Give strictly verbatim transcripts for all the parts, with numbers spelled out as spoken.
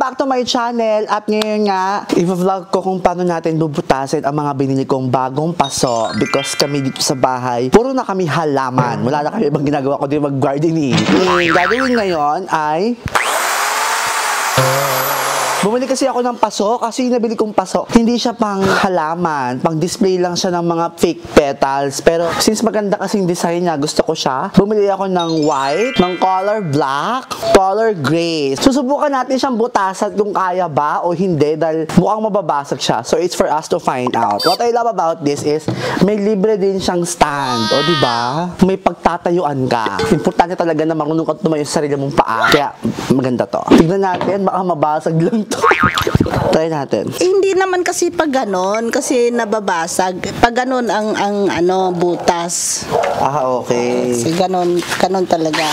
back to my channel at ngayon nga, i-vlog ko kung paano natin bubutasin ang mga binili kong bagong paso because kami dito sa bahay, puro na kami halaman. Wala na kami ibang ginagawa ko din mag-gardening. Ang gagawin ngayon ay... bumili kasi ako ng paso kasi yung nabili kong paso, hindi siya pang halaman, pang display lang siya ng mga fake petals. Pero since maganda kasing design niya, gusto ko siya. Bumili ako ng white, ng color black, color gray. Susubukan natin siyang butasan kung kaya ba o hindi dahil mukhang mababasag siya. So it's for us to find out. What I love about this is may libre din siyang stand. O diba? May pagtatayuan ka. Importante talaga na marunong ka tumayo sa sarili mong paa. Kaya maganda to. Tignan natin, baka mabasag lang. Try natin. Eh, hindi naman kasi pag ganon, kasi nababasag. Pag ganon ang, ang ano, butas. Ah, okay. Kasi ganon, ganon talaga.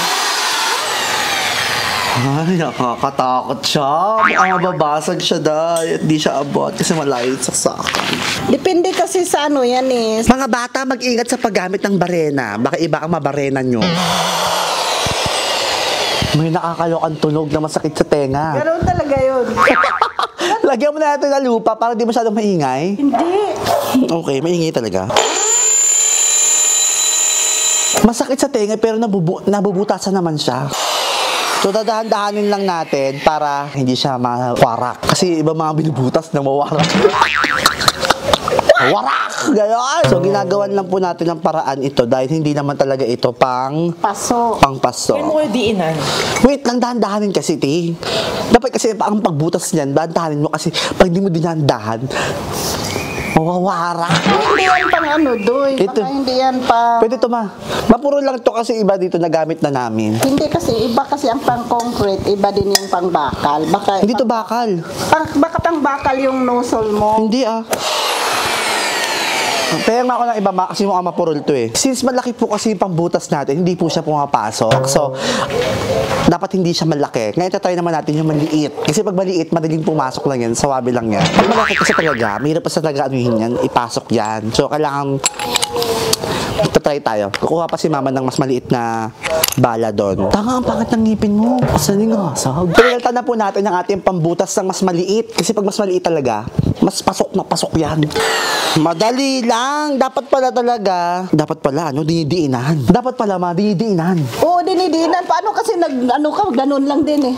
Ay, nakakatakot siya. Mukhang mababasag siya dahil hindi siya abot kasi malayo sa saksakan. Depende kasi sa ano yan eh. Mga bata, mag-ingat sa paggamit ng barena. Baka iba ang mabarena nyo. May nakakalokan tunog na masakit sa tenga. Ganoon talaga yun. Lagyan mo na ito na lupa para di masyadong maingay. Hindi. Okay, maingay talaga. Masakit sa tenga pero nabubu nabubutasan naman siya. So, dadahan-dahanin lang natin para hindi siya mawarak. Kasi iba mga binubutas na mawarak. Warak! Ganon! So, ginagawan lang po natin ng paraan ito dahil hindi naman talaga ito pang... paso. Pang paso. Yan mo yung diinan. Wait lang, dahan-dahanin kasi, ti. Dapat kasi ang pagbutas niyan, dahan-dahanin mo kasi pag di mo dinahan-dahan, mawawarak. Hindi yan pang ano, doy. Ito. Baka hindi yan pang... Pwede ito, ma. Mapuro lang ito kasi iba dito na gamit na namin. Hindi kasi, iba kasi ang pang-concrete, iba din yung pang-bakal. Baka, hindi ito bakal. Pang, baka pang-bakal yung nozzle mo. Hindi, ah. Kaya nga ako ng iba ma, kasi mukhang mapurol to eh. Since malaki po kasi yung pangbutas natin, hindi po siya pumapasok. So, dapat hindi siya malaki. Ngayon, tatry naman natin yung maliit. Kasi pag maliit, madaling pumasok lang yan. Sawabi lang yan. Pag malaki kasi talaga, mahirap pa sa nag-anuhin yan, ipasok yan. So, kailangan, tatry tayo. Kukuha pa si mama ng mas maliit na bala doon. Tanga, ang pangat ng ngipin mo. Asaling asag. Pinalitan na po natin ang ating pambutas ng mas maliit. Kasi pag mas maliit talaga, mas pasok na pasok yan. Madali lang. Dapat pala talaga. Dapat pala, ano, dinidiinan. Dapat pala, ma, dinidiinan. Oo, dinidiinan. Paano kasi nag, ano ka, ganun lang din eh.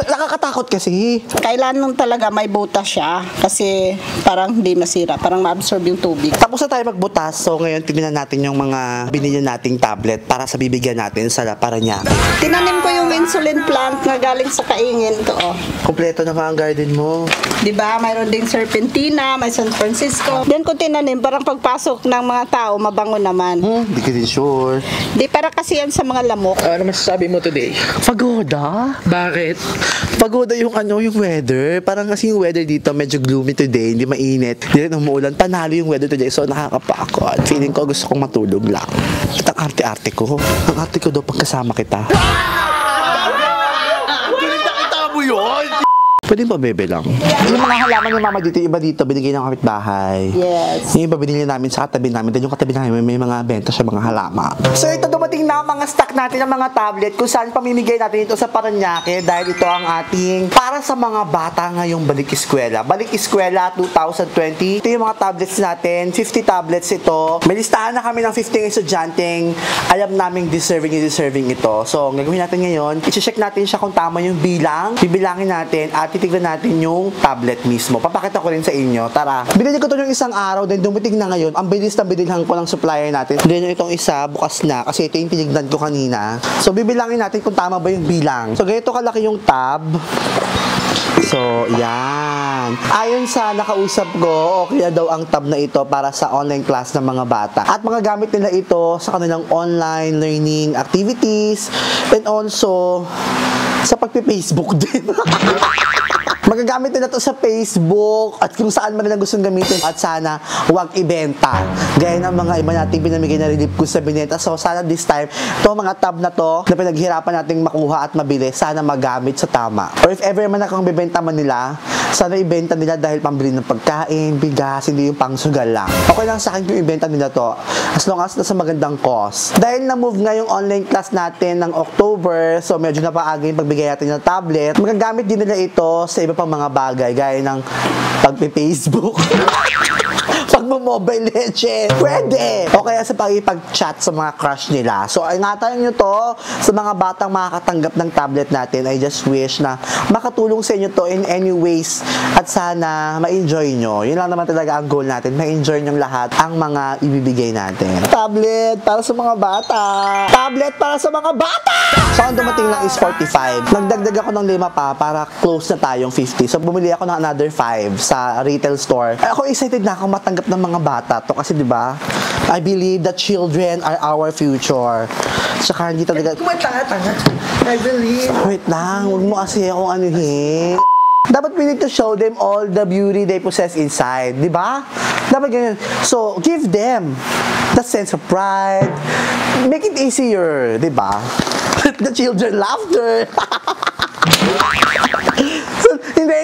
Nakakatakot kasi. Kailan nung talaga may butas siya. Kasi parang hindi masira. Parang ma-absorb yung tubig. Tapos na tayo magbutas. So ngayon, tignan natin yung mga binili nating tablet para sa bibigyan natin sa Paranaque. Tinanim ko yung insulin plant na galing sa kaingin. Ito, oh. Kompleto na ka ang garden mo. Diba? Mayroon ding serpentina, may San Francisco. Then ko tinanim, parang pagpasok ng mga tao, mabango naman. Hindi hmm, ka din sure. Di, para kasi yan sa mga lamok. Uh, ano masasabi mo today? Pagoda? Bakit? Pagoda yung ano, yung weather. Parang kasi yung weather dito, medyo gloomy today, hindi mainit. Hindi rin umuulan, panalo yung weather today. So nakakapakot. Feeling ko gusto kong matulog lang. At ang arte-arte ko, ang arte ko daw pagkasama kita. Pwede pa bebe lang. Yeah. Yung mga halaman ng mama dito, iba dito, binigay ng kapitbahay. Yes. Yung iba binili namin sa katabi namin. Then yung katabi namin, may mga benta siya, mga halaman. So ito, dumating na mga stock natin ng mga tablet kung saan pamimigay natin ito sa Paranaque dahil ito ang ating para sa mga bata ngayong balik eskwela. Balik eskwela two thousand twenty. Ito yung mga tablets natin. fifty tablets ito. May listahan na kami ng fifteen estudyanteng alam naming deserving yung deserving ito. So, ang gagawin natin ngayon, i-check natin siya kung tama yung bilang. Bibilangin natin at titignan natin yung tablet mismo. Papakita ko rin sa inyo. Tara. Binili ko to yung isang araw, then dumating na ngayon. Ang bilis na binilhan ko ng supplier natin. Then itong isa, bukas na. Kasi ito yung tinignan ko kanina. So, bibilangin natin kung tama ba yung bilang. So, ganito kalaki yung tab. So, yan. Ayon sa nakausap ko, okay na daw ang tab na ito para sa online class ng mga bata. At magagamit nila ito sa kanilang online learning activities and also sa pagpi-Facebook din. Magagamit nila to sa Facebook at kung saan man nila gustong gamitin at sana huwag ibenta. Gaya ng mga iba nating pinamigay na relief ko sa binenta. So sana this time, to mga tab na to na pinaghirapan nating makuha at mabili, sana magamit sa tama. Or if ever man akong bibenta man nila, Sana ibenta nila dahil pambili ng pagkain, bigas, hindi yung pangsugal lang. Okay lang sa akin yung ibenta nila to as long as nasa magandang cost. Dahil na-move nga yung online class natin ng October, so medyo napaagi yung pagbigay natin ng tablet. Magagamit din nila ito sa iba pang mga bagay gaya ng pag-Facebook. Mobile Legend. Pwede! O kaya sa pag-ipag-chat sa mga crush nila. So, ingatan nyo to sa mga batang makakatanggap ng tablet natin. I just wish na makatulong sa inyo to in any ways at sana ma-enjoy nyo. Yun lang naman talaga ang goal natin. Ma-enjoy nyo lahat ang mga ibibigay natin. Tablet para sa mga bata! Tablet para sa mga bata! So, ang dumating lang is forty-five. Nagdagdag ako ng lima pa para close na tayong fifty. So, bumili ako ng another five sa retail store. Ako excited na ako matanggap ng mga bata to kasi di ba? I believe that children are our future. Tsaka hindi talaga... I believe. Wait lang, huwag mo kasi akong anuhin. Dapat we need to show them all the beauty they possess inside, di ba? Dapat ganyan. So, give them that sense of pride. Make it easier, di ba? The children laughter.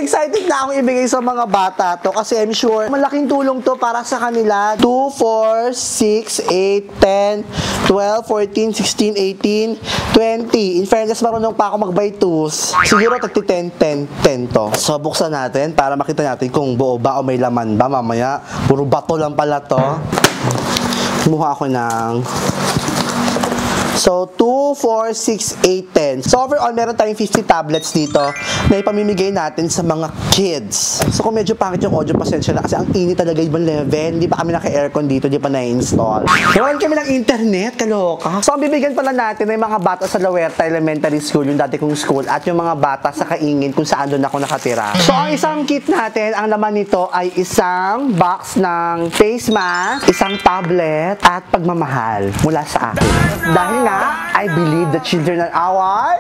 Excited na akong ibigay sa mga bata to kasi I'm sure malaking tulong to para sa kanila. two, four, six, eight, ten, twelve, fourteen, sixteen, eighteen, twenty. In fairness, marunong pa ako mag-by-twos. Siguro tagti-ten, ten, ten to. So, buksan natin para makita natin kung buo ba o may laman ba. Mamaya, puro bato lang pala to. Kumuha ako ng... So, two, four, six, eight, ten. So, overall, meron tayong fifty tablets dito na ipamimigay natin sa mga kids. So, kung medyo pangit yung audio, pasensya na kasi ang init talaga ibang level. Hindi pa kami naka-aircon dito, di pa na-install. Meron kami ng internet, kaloka. So, ang bibigyan pala natin ay mga bata sa La Huerta Elementary School, yung dati kong school, at yung mga bata sa Kaingin kung saan doon ako nakatira. So, ang isang kit natin, ang laman nito ay isang box ng face mask, isang tablet, at pagmamahal mula sa akin. Dahil nga, I believe the children are our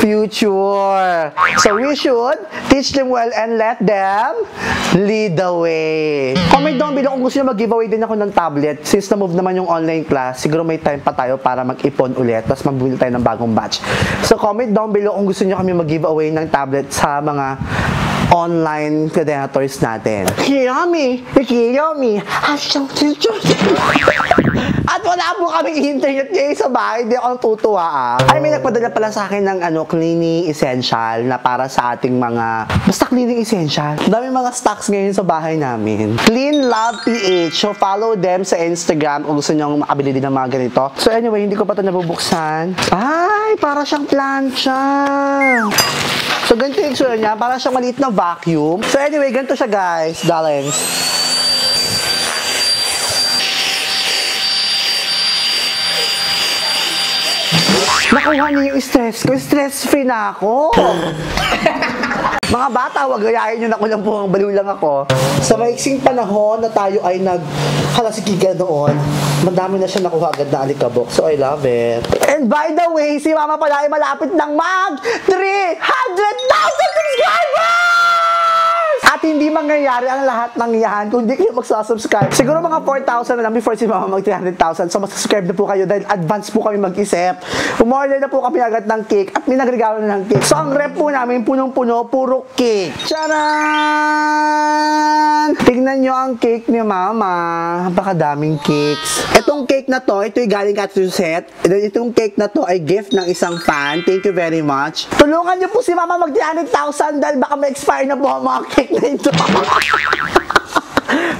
future. So we should teach them well and let them lead the way. Comment down below kung gusto nyo mag-giveaway din ako ng tablet. Since na-move naman yung online class, siguro may time pa tayo para mag-ipon ulit tapos mag-build tayo ng bagong batch. So comment down below kung gusto nyo kami mag-giveaway ng tablet sa mga online Cadenators natin. Kiyomi! Kiyomi! Hasyang teacher! At wala po kaming internet ngayon sa bahay. Di akong tutuwa ah. I mean, nagpadala pala sa akin ng ano, cleaning essential na para sa ating mga... Basta cleaning essential. Dami mga stocks ngayon sa bahay namin. Clean Love P H. So, follow them sa Instagram kung gusto nyo makabili din ng mga ganito. So, anyway, hindi ko pa ito nabubuksan. Ay, para siyang plancha. So, ganito yung sura niya. Para siyang maliit na vacuum. So, anyway, ganito siya guys. Darlings. Nakuha niyo yung stress ko. Stress-free na ako. Mga bata, wag gayahin nyo na ko lang po ang baliw lang ako. Sa maiksing panahon na tayo ay naghalasikika noon, madami na siya nakuha agad na alikabok. So, I love it. And by the way, si Mama pala ay malapit ng mag three hundred thousand subscribers! At hindi mangyayari ang lahat ng yan kung hindi kayo magsasubscribe. Siguro mga four thousand na lang before si Mama mag three hundred thousand. So, mag-subscribe na po kayo dahil advance po kami mag-isip. Umorder na po kami agad ng cake at may nagregalo na ng cake. So, ang rep po namin, punong-puno, puro cake. Tcharan! Tingnan nyo ang cake ni Mama. Napakadaming cakes. Itong cake na to, ito'y galing at Suzette. Itong cake na to ay gift ng isang fan. Thank you very much. Tulungan nyo po si Mama mag three hundred thousand dahil baka ma-expire na po ang mga cake na ito.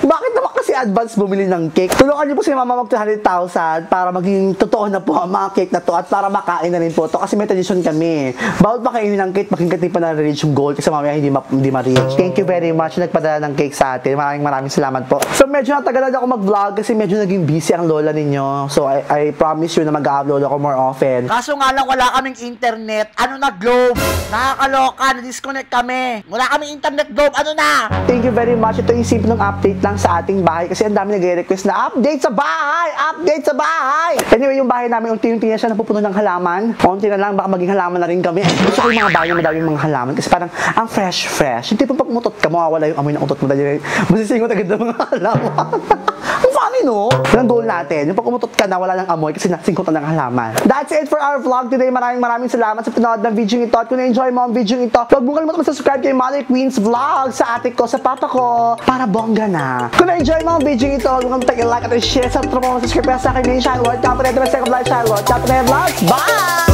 Bakit naman kasi advance bumili ng cake? Tulungan niyo po si Mama mag two hundred thousand para maging totoo na po ang mga cake na to at para makain na rin po to kasi may tradisyon kami. Bawal pa kainin ng cake pagkat hindi pa na-reach yung goal kasi mamaya hindi, ma hindi ma-reach. Thank you very much na nagpadala ng cake sa atin. Maraming maraming salamat po. So medyo natagalan ako mag-vlog kasi medyo naging busy ang lola ninyo. So I, I promise you na mag-upload ako more often. Kaso nga lang wala kaming internet. Ano na, Globe? Nakakaloka, na-disconnect kami. Wala kaming internet, Globe. Ano na? Thank you very much. Ito isip ng update lang sa ating bahay kasi ang dami nagre-request na update sa bahay! Update sa bahay! Anyway, yung bahay namin, unti-unti na siya napupuno ng halaman. Unti na lang, baka maging halaman na rin kami. Gusto ko yung mga bahay na madaming mga halaman kasi parang ang fresh-fresh. Yung tipong pag umutot ka, mawawala yung amoy ng utot mo dahil masisingot agad ng mga halaman. Ang funny no? Yan ang goal natin. Yung pag umutot ka na, wala lang amoy kasi nasingkutan ng halaman. That's it for our vlog today. Maraming maraming salamat sa panood ng video ito. At kung na-enjoy mo ang video ito, huwag mong kalimutan mag-subscribe kay Mother Queen's Vlog, sa ate ko, sa papa ko, para bongga na. Kung na-enjoy mo ang video ito, huwag mong kalimutan i-like at i-share sa tropa mo, subscribe sa akin din, Shine World. Kapag na ito, may second vlog, Shine World. Kapag na yung vlogs, bye!